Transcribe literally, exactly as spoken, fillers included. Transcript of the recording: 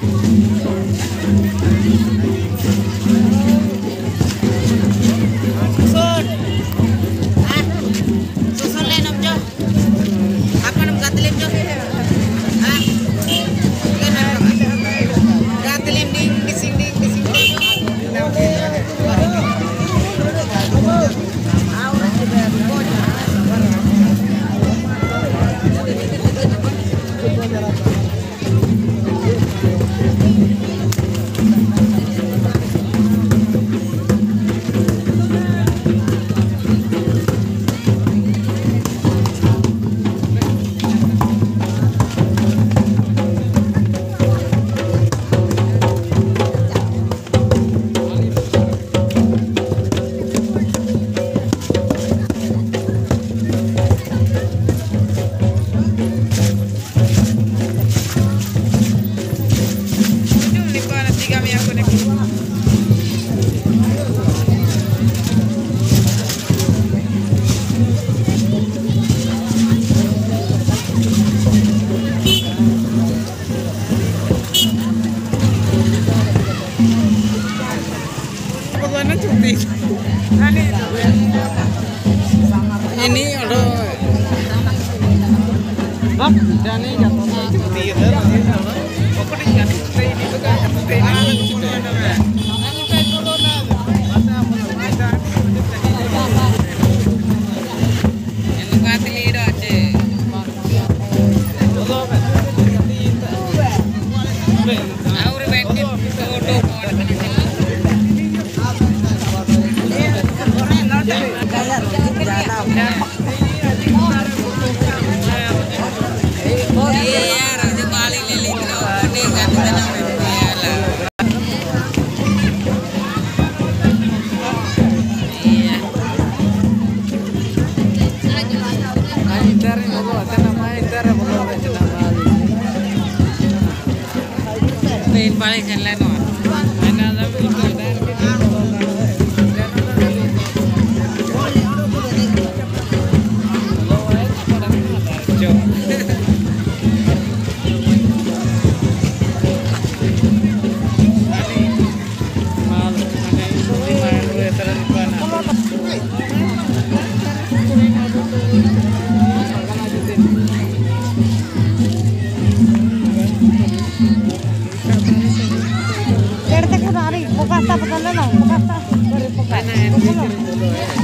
Ini udah bab dan ini jatuhnya Vale, ya la no. Bukan tak, bukan tak, bukan tak. Bukan tak.